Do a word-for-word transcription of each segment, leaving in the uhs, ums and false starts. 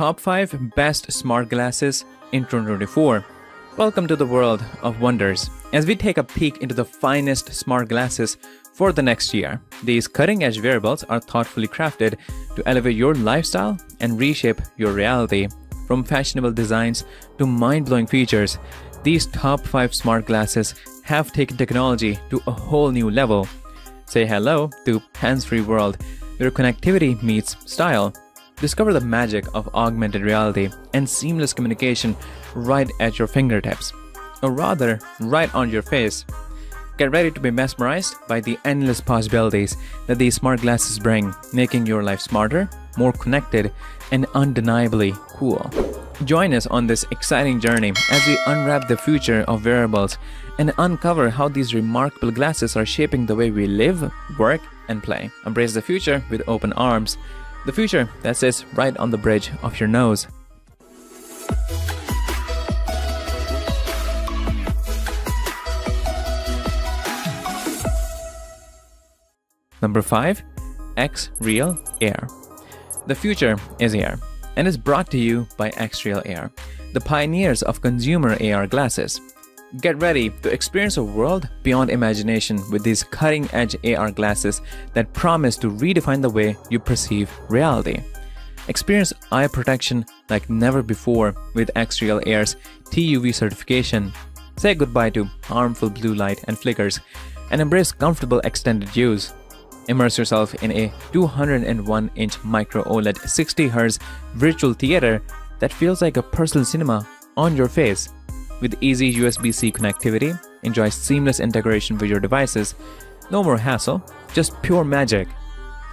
Top five Best Smart Glasses in twenty twenty-four. Welcome to the world of wonders as we take a peek into the finest smart glasses for the next year. These cutting-edge wearables are thoughtfully crafted to elevate your lifestyle and reshape your reality. From fashionable designs to mind-blowing features, these top five smart glasses have taken technology to a whole new level. Say hello to hands-free world, where connectivity meets style. Discover the magic of augmented reality and seamless communication right at your fingertips, or rather, right on your face. Get ready to be mesmerized by the endless possibilities that these smart glasses bring, making your life smarter, more connected, and undeniably cool. Join us on this exciting journey as we unwrap the future of wearables and uncover how these remarkable glasses are shaping the way we live, work, and play. Embrace the future with open arms. The future that sits right on the bridge of your nose. Number five. XReal Air. The future is here, and is brought to you by XReal Air, the pioneers of consumer A R glasses. Get ready to experience a world beyond imagination with these cutting-edge A R glasses that promise to redefine the way you perceive reality. Experience eye protection like never before with XReal Air's T U V certification. Say goodbye to harmful blue light and flickers and embrace comfortable extended use. Immerse yourself in a two hundred one inch micro OLED sixty hertz virtual theater that feels like a personal cinema on your face. With easy U S B C connectivity, enjoy seamless integration with your devices. No more hassle, just pure magic.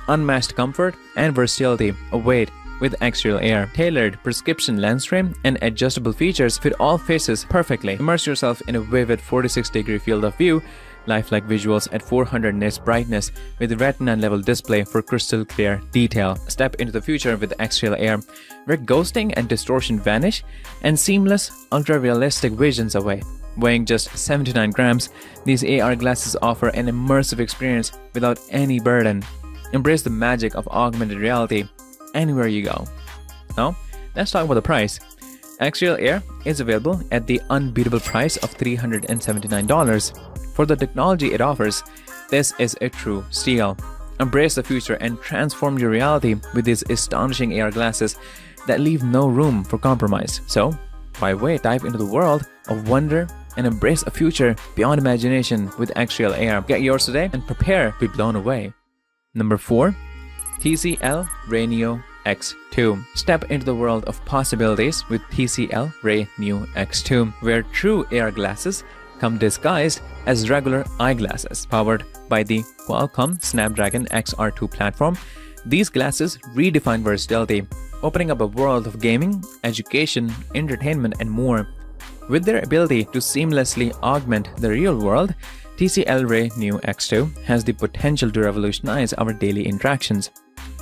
Unmatched comfort and versatility await with XReal Air. Tailored prescription lens frame and adjustable features fit all faces perfectly. Immerse yourself in a vivid forty-six degree field of view, lifelike visuals at four hundred nits brightness with retina-level display for crystal-clear detail. Step into the future with XReal Air, where ghosting and distortion vanish and seamless, ultra-realistic visions await. Weighing just seventy-nine grams, these A R glasses offer an immersive experience without any burden. Embrace the magic of augmented reality anywhere you go. Now, let's talk about the price. XReal Air is available at the unbeatable price of three hundred seventy-nine dollars. For the technology it offers, this is a true steal. Embrace the future and transform your reality with these astonishing A R glasses that leave no room for compromise. So, why wait? Dive into the world of wonder and embrace a future beyond imagination with XReal Air. Get yours today and prepare to be blown away. Number four. T C L Rayneo X two. Step into the world of possibilities with T C L Rayneo X two, where true A R glasses come disguised as regular eyeglasses. Powered by the Qualcomm Snapdragon X R two platform, these glasses redefine versatility, opening up a world of gaming, education, entertainment, and more. With their ability to seamlessly augment the real world, T C L Rayneo X two has the potential to revolutionize our daily interactions.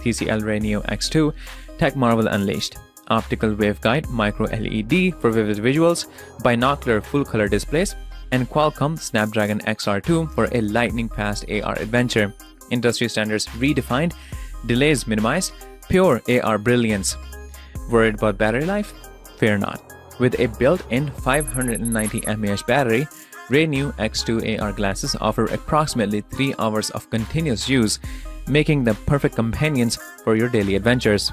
T C L Rayneo X two, Tech Marvel Unleashed. Optical waveguide micro L E D for vivid visuals, binocular full-color displays, and Qualcomm Snapdragon X R two for a lightning-fast A R adventure. Industry standards redefined, delays minimized, pure A R brilliance. Worried about battery life? Fear not. With a built-in five hundred ninety milliamp hour battery, Rayneo X two A R glasses offer approximately three hours of continuous use, making them perfect companions for your daily adventures.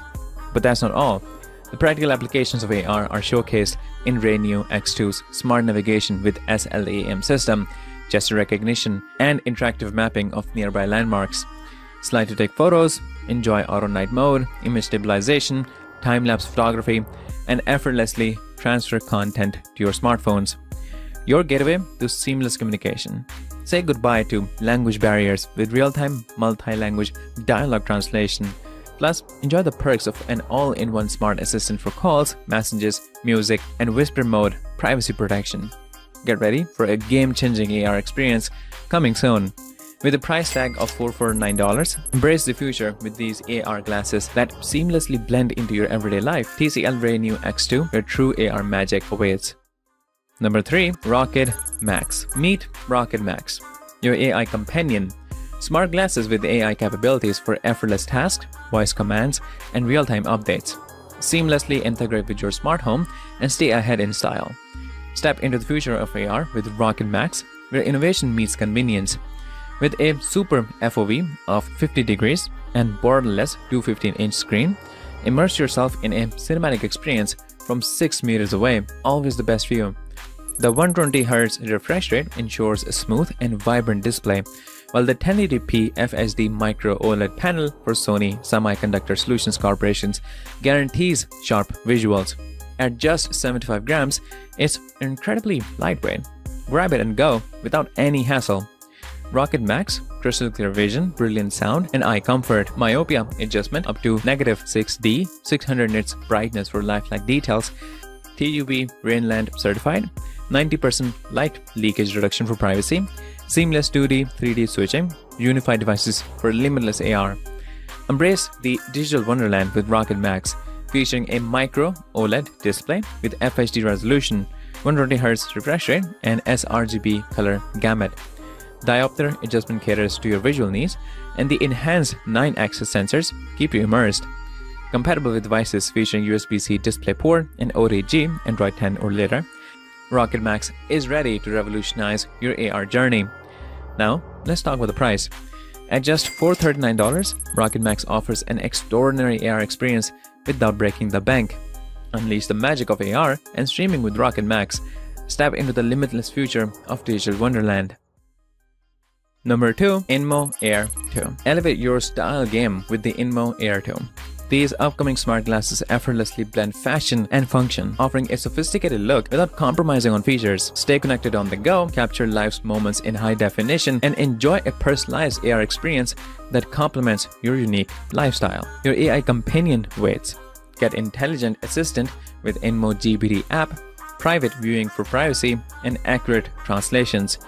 But that's not all. The practical applications of A R are showcased in Rayneo X two's smart navigation with SLAM system, gesture recognition, and interactive mapping of nearby landmarks. Slide to take photos, enjoy auto night mode, image stabilization, time-lapse photography, and effortlessly transfer content to your smartphones. Your gateway to seamless communication. Say goodbye to language barriers with real-time multi-language dialogue translation. Plus, enjoy the perks of an all-in-one smart assistant for calls, messages, music, and whisper mode privacy protection. Get ready for a game-changing A R experience coming soon. With a price tag of four hundred forty-nine dollars, embrace the future with these A R glasses that seamlessly blend into your everyday life. T C L Rayneo X two, where true A R magic awaits. Number three. Rokid Max. Meet Rokid Max, your A I companion. Smart glasses with A I capabilities for effortless tasks, voice commands, and real-time updates. seamlessly integrate with your smart home, and stay ahead in style. Step into the future of A R with Rokid Max, where innovation meets convenience. With a super F O V of fifty degrees and borderless two fifteen inch screen, immerse yourself in a cinematic experience from six meters away, always the best view. The one hundred twenty hertz refresh rate ensures a smooth and vibrant display, while the ten eighty p F S D Micro OLED panel for Sony Semiconductor Solutions Corporation guarantees sharp visuals. At just seventy-five grams, it's incredibly lightweight. Grab it and go without any hassle. Rokid Max, crystal clear vision, brilliant sound, and eye comfort. Myopia adjustment up to negative six D, six hundred nits brightness for lifelike details. TÜV Rheinland certified, ninety percent light leakage reduction for privacy, seamless two D, three D switching, unified devices for limitless A R. Embrace the digital wonderland with Rokid Max, featuring a micro OLED display with F H D resolution, one hundred twenty hertz refresh rate, and sRGB color gamut. Diopter adjustment caters to your visual needs, and the enhanced nine axis sensors keep you immersed. Compatible with devices featuring U S B C display port and O T G, Android ten or later, Rokid Max is ready to revolutionize your A R journey. Now, let's talk about the price. At just four hundred thirty-nine dollars, Rokid Max offers an extraordinary A R experience without breaking the bank. Unleash the magic of A R and streaming with Rokid Max. Step into the limitless future of digital wonderland. Number two. Inmo Air two. Elevate your style game with the Inmo Air two. These upcoming smart glasses effortlessly blend fashion and function, offering a sophisticated look without compromising on features. Stay connected on the go, capture life's moments in high definition, and enjoy a personalized A R experience that complements your unique lifestyle. Your A I companion waits. Get intelligent assistant with Inmo G P T app, private viewing for privacy, and accurate translations.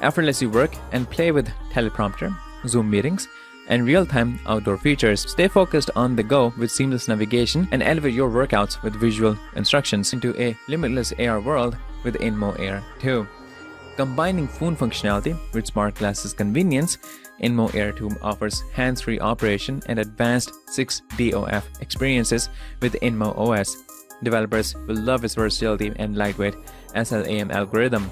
Effortlessly work and play with teleprompter, Zoom meetings, and real-time outdoor features. Stay focused on the go with seamless navigation and elevate your workouts with visual instructions into a limitless A R world with Inmo Air two. Combining phone functionality with smart glasses convenience, Inmo Air two offers hands-free operation and advanced six D O F experiences with Inmo O S. Developers will love its versatility and lightweight SLAM algorithm.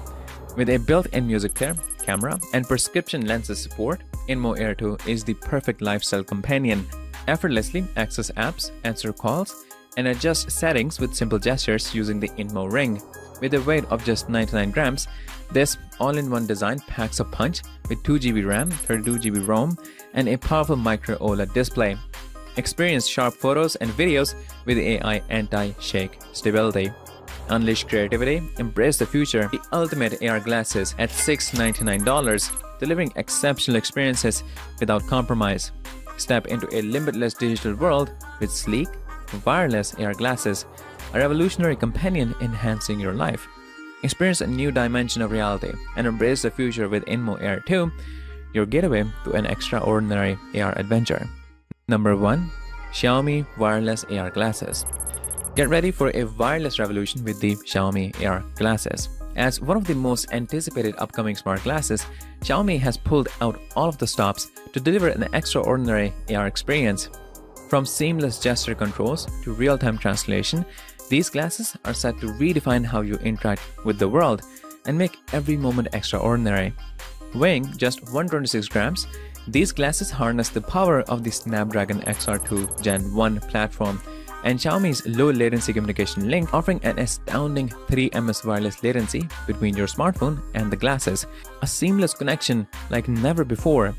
With a built-in music player, camera, and prescription lenses support, Inmo Air two is the perfect lifestyle companion. Effortlessly access apps, answer calls, and adjust settings with simple gestures using the Inmo Ring. With a weight of just ninety-nine grams, this all-in-one design packs a punch with two G B RAM, thirty-two G B ROM, and a powerful micro OLED display. Experience sharp photos and videos with A I anti-shake stability. Unleash creativity, embrace the future, the ultimate A R glasses at six hundred ninety-nine dollars, delivering exceptional experiences without compromise. Step into a limitless digital world with sleek, wireless A R glasses, a revolutionary companion enhancing your life. Experience a new dimension of reality and embrace the future with Inmo Air two, your gateway to an extraordinary A R adventure. Number one. Xiaomi Wireless A R Glasses. Get ready for a wireless revolution with the Xiaomi A R glasses. As one of the most anticipated upcoming smart glasses, Xiaomi has pulled out all of the stops to deliver an extraordinary A R experience. From seamless gesture controls to real-time translation, these glasses are set to redefine how you interact with the world and make every moment extraordinary. Weighing just one hundred twenty-six grams, these glasses harness the power of the Snapdragon X R two Gen one platform and Xiaomi's low-latency communication link, offering an astounding three milliseconds wireless latency between your smartphone and the glasses, a seamless connection like never before.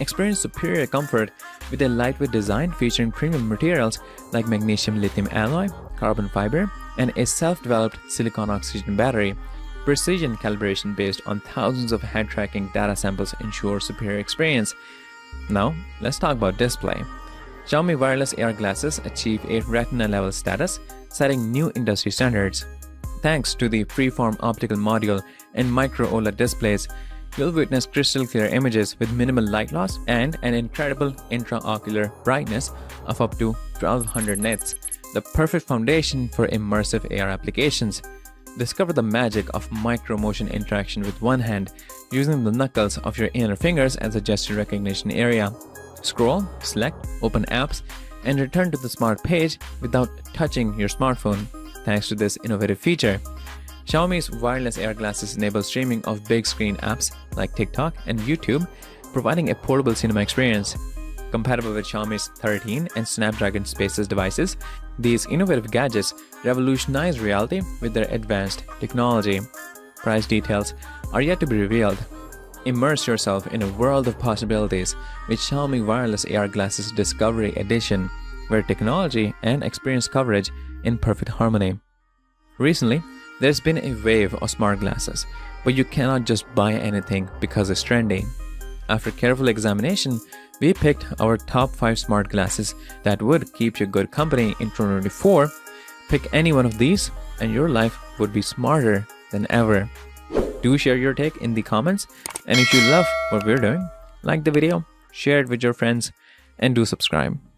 Experience superior comfort with a lightweight design featuring premium materials like magnesium lithium alloy, carbon fiber, and a self-developed silicon-oxygen battery. Precision calibration based on thousands of hand-tracking data samples ensures superior experience. Now, let's talk about display. Xiaomi Wireless A R Glasses achieve a retina-level status, setting new industry standards. Thanks to the freeform optical module and micro OLED displays, you'll witness crystal-clear images with minimal light loss and an incredible intraocular brightness of up to twelve hundred nits, the perfect foundation for immersive A R applications. Discover the magic of micro-motion interaction with one hand, using the knuckles of your inner fingers as a gesture recognition area. Scroll, select, open apps, and return to the smart page without touching your smartphone thanks to this innovative feature. Xiaomi's wireless A R glasses enable streaming of big screen apps like TikTok and YouTube, providing a portable cinema experience. Compatible with Xiaomi's thirteen and Snapdragon Spaces devices, these innovative gadgets revolutionize reality with their advanced technology. Price details are yet to be revealed. Immerse yourself in a world of possibilities with Xiaomi Wireless A R Glasses Discovery Edition, where technology and experience coverage in perfect harmony. Recently, there's been a wave of smart glasses, but you cannot just buy anything because it's trendy. After careful examination, we picked our top five smart glasses that would keep you good company in twenty twenty-four. Pick any one of these and your life would be smarter than ever. Do share your take in the comments, and if you love what we're doing, like the video, share it with your friends, and do subscribe.